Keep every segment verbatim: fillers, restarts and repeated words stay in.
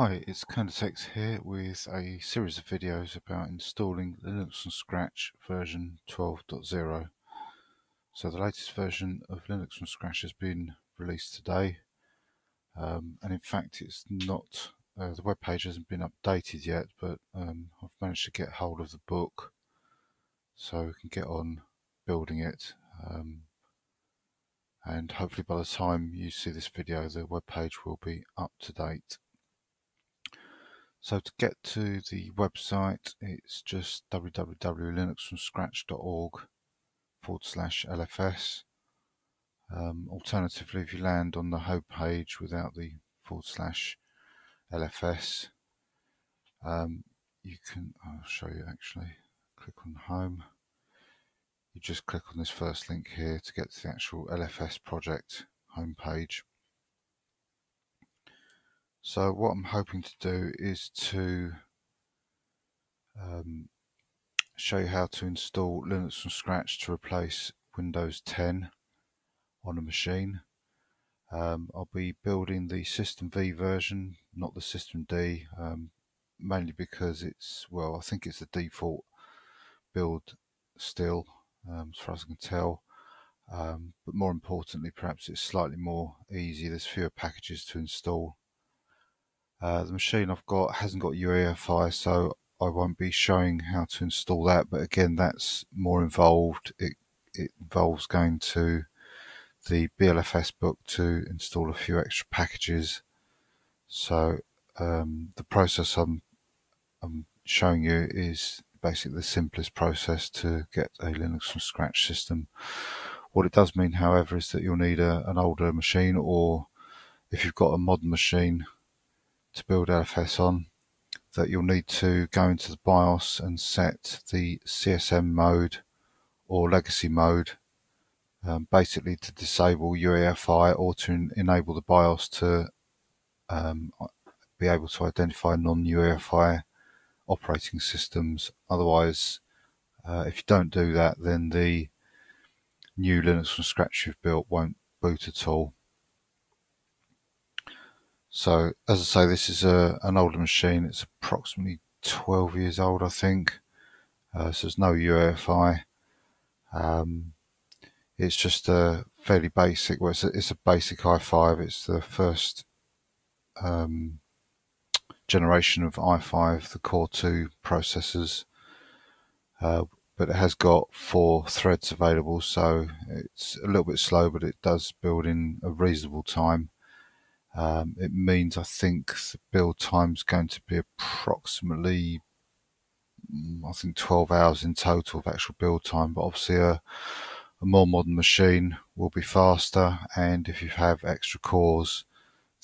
Hi, it's Kernotex here with a series of videos about installing Linux from Scratch version twelve point oh. So the latest version of Linux from Scratch has been released today, um, and in fact it's not, uh, the web page hasn't been updated yet, but um, I've managed to get hold of the book so we can get on building it, um, and hopefully by the time you see this video the web page will be up to date. So to get to the website, it's just w w w dot linux from scratch dot org forward slash L F S. Um, alternatively, if you land on the home page without the forward slash L F S, um, you can, I'll show you actually, click on home. You just click on this first link here to get to the actual L F S project home page. So what I'm hoping to do is to um, show you how to install Linux from Scratch to replace Windows ten on a machine. Um, I'll be building the System V version, not the System D, um, mainly because it's, well, I think it's the default build still, um, as far as I can tell. Um, but more importantly, perhaps it's slightly more easy. There's fewer packages to install. Uh, the machine I've got hasn't got U E F I, so I won't be showing how to install that, but again that's more involved. It, it involves going to the B L F S book to install a few extra packages. So um, the process I'm, I'm showing you is basically the simplest process to get a Linux from Scratch system. What it does mean, however, is that you'll need a, an older machine, or if you've got a modern machine to build L F S on, that you'll need to go into the BIOS and set the C S M mode or legacy mode, um, basically to disable U E F I or to enable the BIOS to um, be able to identify non U E F I operating systems. Otherwise, uh, if you don't do that, then the new Linux from Scratch you've built won't boot at all. So, as I say, this is a, an older machine. It's approximately twelve years old, I think. Uh, so there's no U E F I. Um, it's just a fairly basic, well, it's a, it's a basic i five. It's the first um, generation of i five, the Core two processors. Uh, but it has got four threads available, so it's a little bit slow, but it does build in a reasonable time. Um, it means I think the build time is going to be approximately, I think, twelve hours in total of actual build time. But obviously, a, a more modern machine will be faster, and if you have extra cores,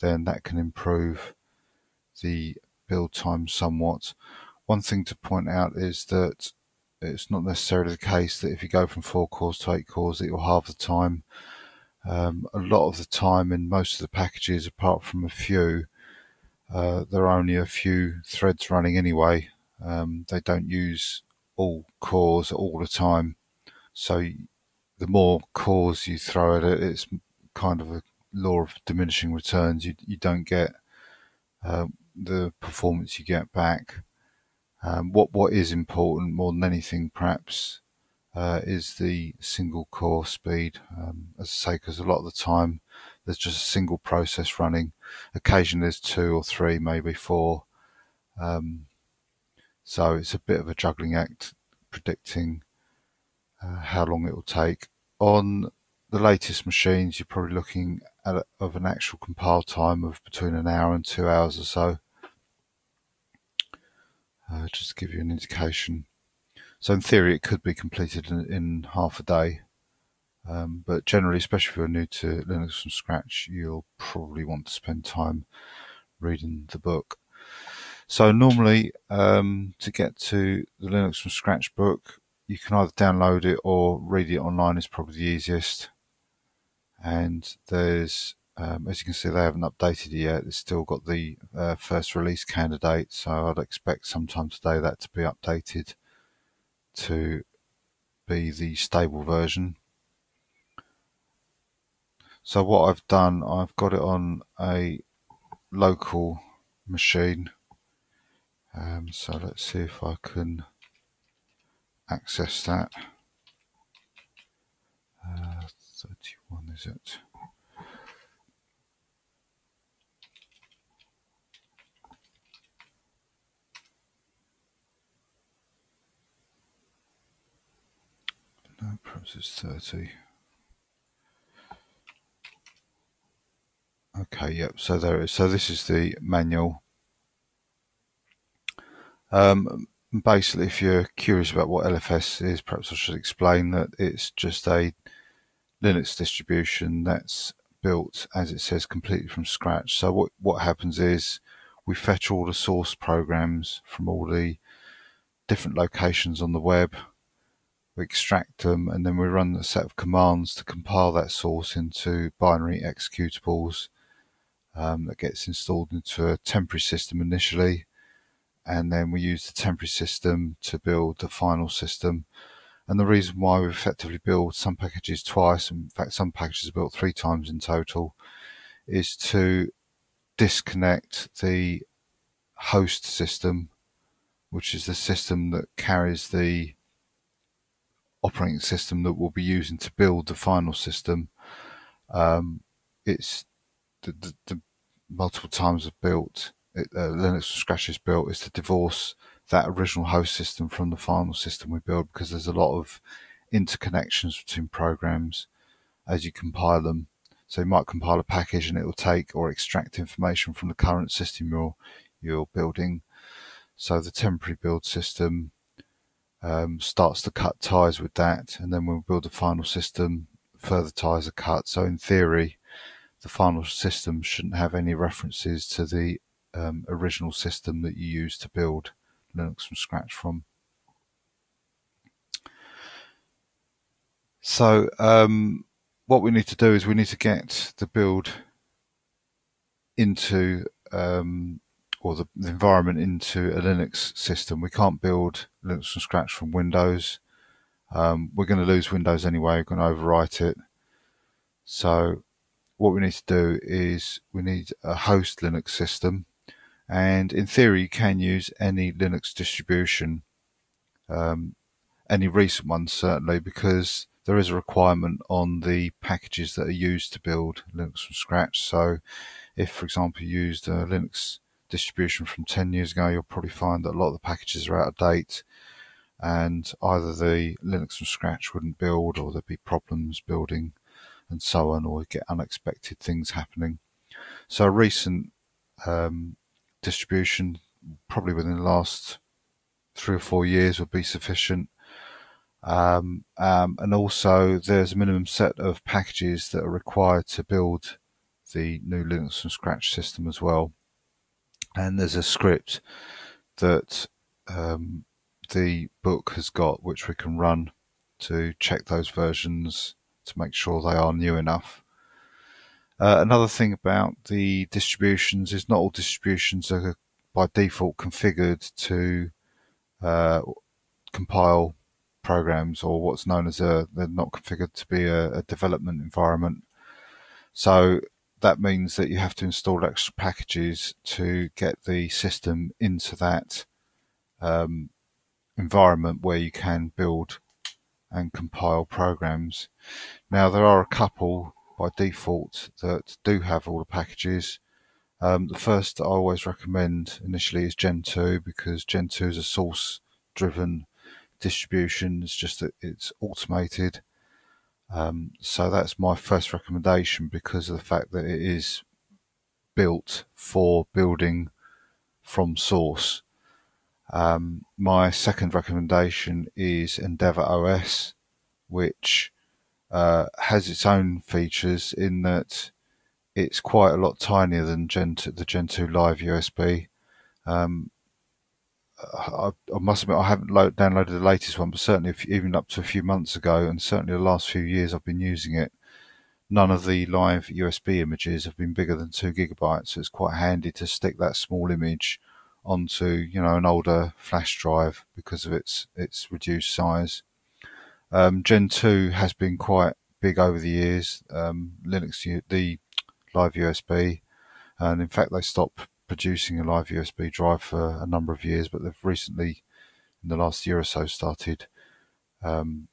then that can improve the build time somewhat. One thing to point out is that it's not necessarily the case that if you go from four cores to eight cores, that you'll halve the time. Um, a lot of the time in most of the packages, apart from a few, uh, there are only a few threads running anyway. Um, they don't use all cores all the time. So the more cores you throw at it, it's kind of a law of diminishing returns. You, you don't get uh, the performance you get back. Um, what, what is important more than anything, perhaps, Uh, is the single core speed, um, as I say, because a lot of the time there's just a single process running. Occasionally there's two or three, maybe four, um, so it's a bit of a juggling act predicting uh, how long it will take. On the latest machines you're probably looking at a, of an actual compile time of between an hour and two hours or so, uh, just to give you an indication. So in theory, it could be completed in, in half a day, um, but generally, especially if you're new to Linux from Scratch, you'll probably want to spend time reading the book. So normally, um, to get to the Linux from Scratch book, you can either download it or read it online is probably the easiest. And there's, um, as you can see, they haven't updated it yet. It's still got the uh, first release candidate, so I'd expect sometime today that to be updated to be the stable version. So what I've done, I've got it on a local machine. Um, so let's see if I can access that. Uh, thirty-one is it? No, perhaps it's thirty. Okay, yep, so there it is. So this is the manual. Um, basically, if you're curious about what L F S is, perhaps I should explain that it's just a Linux distribution that's built, as it says, completely from scratch. So what, what happens is we fetch all the source programs from all the different locations on the web, we extract them, and then we run a set of commands to compile that source into binary executables um, that gets installed into a temporary system initially. And then we use the temporary system to build the final system. And the reason why we effectively build some packages twice, in fact some packages are built three times in total, is to disconnect the host system, which is the system that carries the operating system that we'll be using to build the final system. Um, it's the, the, the multiple times I've built It, uh, Linux from Scratch is built is to divorce that original host system from the final system we build, because there's a lot of interconnections between programs as you compile them. So you might compile a package and it will take or extract information from the current system you're, you're building. So the temporary build system um, starts to cut ties with that, and then when we build the final system, further ties are cut. So in theory, the final system shouldn't have any references to the Um, original system that you use to build Linux from scratch from. So um, what we need to do is we need to get the build into um, or the, the environment into a Linux system. We can't build Linux from scratch from Windows. Um, we're going to lose Windows anyway. We're going to overwrite it. So what we need to do is we need a host Linux system. And in theory, you can use any Linux distribution, um, any recent one certainly, because there is a requirement on the packages that are used to build Linux from scratch. So if, for example, you used a Linux distribution from ten years ago, you'll probably find that a lot of the packages are out of date, and either the Linux from scratch wouldn't build, or there'd be problems building and so on, or get unexpected things happening. So a recent um, distribution, probably within the last three or four years, would be sufficient. Um, um, and also there's a minimum set of packages that are required to build the new Linux from scratch system as well. And there's a script that um, the book has got, which we can run to check those versions to make sure they are new enough. Uh, another thing about the distributions is not all distributions are by default configured to uh, compile programs, or what's known as a, they're not configured to be a, a development environment. So that means that you have to install extra packages to get the system into that um, environment where you can build and compile programs. Now there are a couple by default that do have all the packages. Um, the first I always recommend initially is Gentoo, because Gentoo is a source driven distribution. It's just that it's automated. Um, so that's my first recommendation, because of the fact that it is built for building from source. Um, my second recommendation is Endeavour O S, which uh, has its own features in that it's quite a lot tinier than Gentoo, the Gentoo Live U S B. Um, I, I must admit I haven't lo downloaded the latest one, but certainly if, even up to a few months ago, and certainly the last few years I've been using it, none of the Live U S B images have been bigger than two gigabytes. So it's quite handy to stick that small image onto, you know, an older flash drive because of its its reduced size. Um, Gentoo has been quite big over the years. Um, Linux, the Live U S B, and in fact they stopped producing a live U S B drive for a number of years, but they've recently, in the last year or so, started um,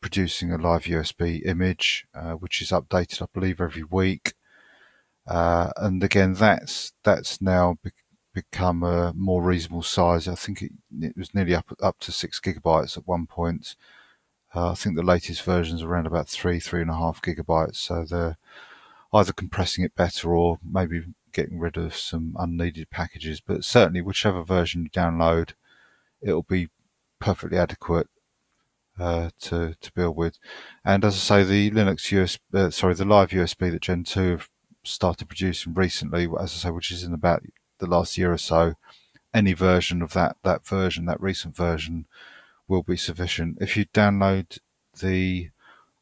producing a live U S B image, uh, which is updated, I believe, every week. Uh, and again, that's that's now be become a more reasonable size. I think it, it was nearly up up to six gigabytes at one point. Uh, I think the latest version's around about three, three and a half gigabytes. So they're either compressing it better or maybe getting rid of some unneeded packages. But certainly, whichever version you download, it'll be perfectly adequate uh, to to build with. And as I say, the Linux U S B, uh, sorry, the live U S B that Gentoo have started producing recently, as I say, which is in about the last year or so, any version of that that version, that recent version, will be sufficient. If you download the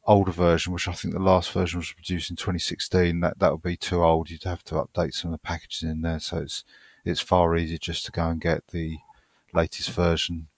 older version, which I think the last version was produced in twenty sixteen, that that would be too old. You'd have to update some of the packages in there. So it's it's far easier just to go and get the latest version